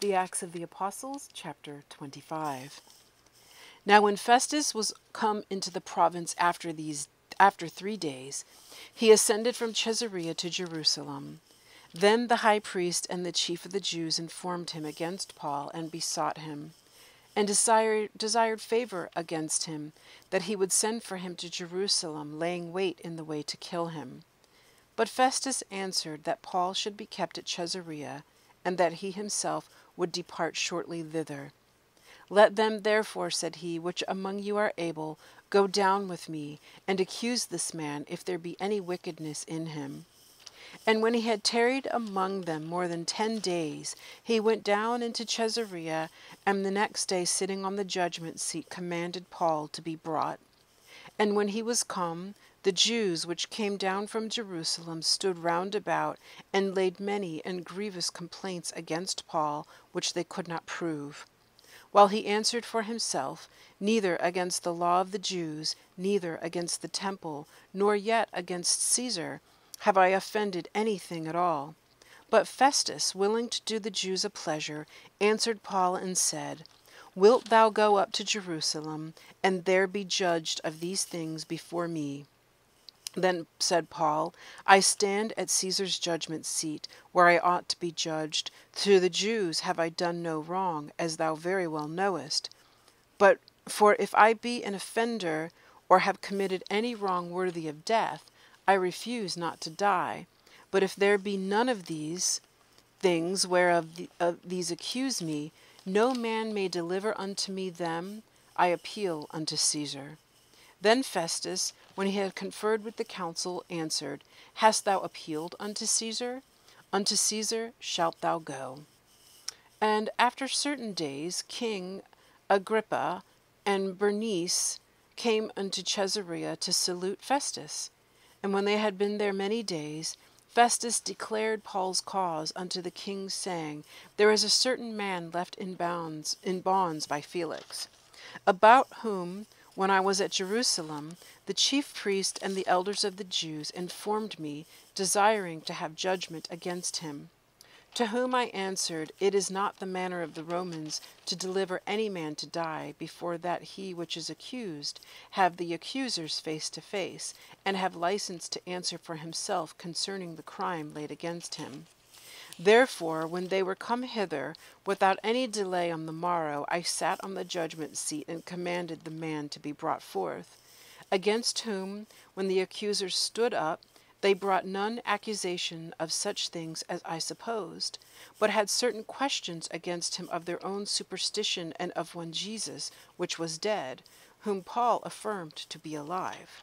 The Acts of the Apostles, chapter 25. Now when Festus was come into the province after 3 days, he ascended from Caesarea to Jerusalem. Then the high priest and the chief of the Jews informed him against Paul, and besought him, and desired favor against him, that he would send for him to Jerusalem, laying wait in the way to kill him. But Festus answered that Paul should be kept at Caesarea, and that he himself would depart shortly thither. Let them therefore, said he, which among you are able, go down with me, and accuse this man, if there be any wickedness in him. And when he had tarried among them more than 10 days, he went down into Caesarea, and the next day, sitting on the judgment seat, commanded Paul to be brought. And when he was come, the Jews which came down from Jerusalem stood round about, and laid many and grievous complaints against Paul, which they could not prove. While he answered for himself, neither against the law of the Jews, neither against the temple, nor yet against Caesar, have I offended anything at all. But Festus, willing to do the Jews a pleasure, answered Paul and said, Wilt thou go up to Jerusalem, and there be judged of these things before me? Then said Paul, I stand at Caesar's judgment seat, where I ought to be judged. To the Jews have I done no wrong, as thou very well knowest. But for if I be an offender, or have committed any wrong worthy of death, I refuse not to die. But if there be none of these things whereof these accuse me, no man may deliver unto me them. I appeal unto Caesar. Then Festus, when he had conferred with the council, answered, Hast thou appealed unto Caesar? Unto Caesar shalt thou go. And after certain days, King Agrippa and Bernice came unto Caesarea to salute Festus. And when they had been there many days, Festus declared Paul's cause unto the king, saying, There is a certain man left in bonds by Felix, about whom, when I was at Jerusalem, the chief priest and the elders of the Jews informed me, desiring to have judgment against him. To whom I answered, It is not the manner of the Romans to deliver any man to die before that he which is accused have the accusers face to face, and have license to answer for himself concerning the crime laid against him. Therefore, when they were come hither, without any delay on the morrow, I sat on the judgment seat, and commanded the man to be brought forth, against whom, when the accusers stood up, they brought none accusation of such things as I supposed, but had certain questions against him of their own superstition, and of one Jesus, which was dead, whom Paul affirmed to be alive.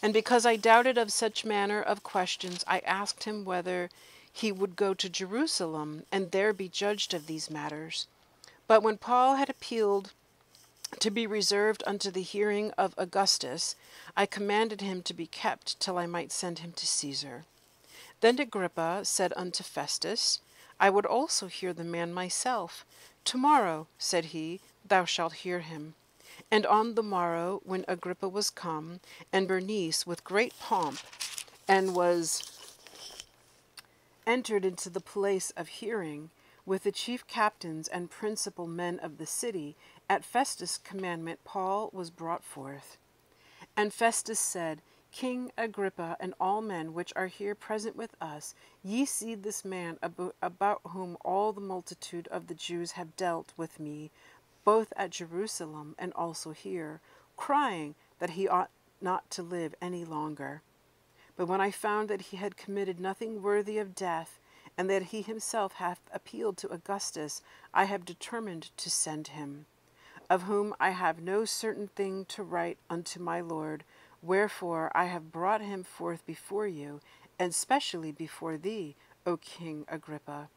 And because I doubted of such manner of questions, I asked him whether he would go to Jerusalem, and there be judged of these matters. But when Paul had appealed to be reserved unto the hearing of Augustus, I commanded him to be kept till I might send him to Caesar. Then Agrippa said unto Festus, I would also hear the man myself. Tomorrow, said he, thou shalt hear him. And on the morrow, when Agrippa was come, and Bernice with great pomp, and was entered into the place of hearing, with the chief captains and principal men of the city, at Festus' commandment Paul was brought forth. And Festus said, King Agrippa, and all men which are here present with us, ye see this man about whom all the multitude of the Jews have dealt with me, both at Jerusalem and also here, crying that he ought not to live any longer. But when I found that he had committed nothing worthy of death, and that he himself hath appealed to Augustus, I have determined to send him, of whom I have no certain thing to write unto my Lord. Wherefore I have brought him forth before you, and specially before thee, O King Agrippa,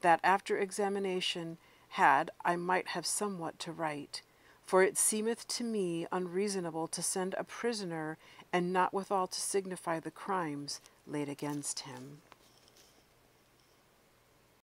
that after examination had I might have somewhat to write. For it seemeth to me unreasonable to send a prisoner, and not withal to signify the crimes laid against him.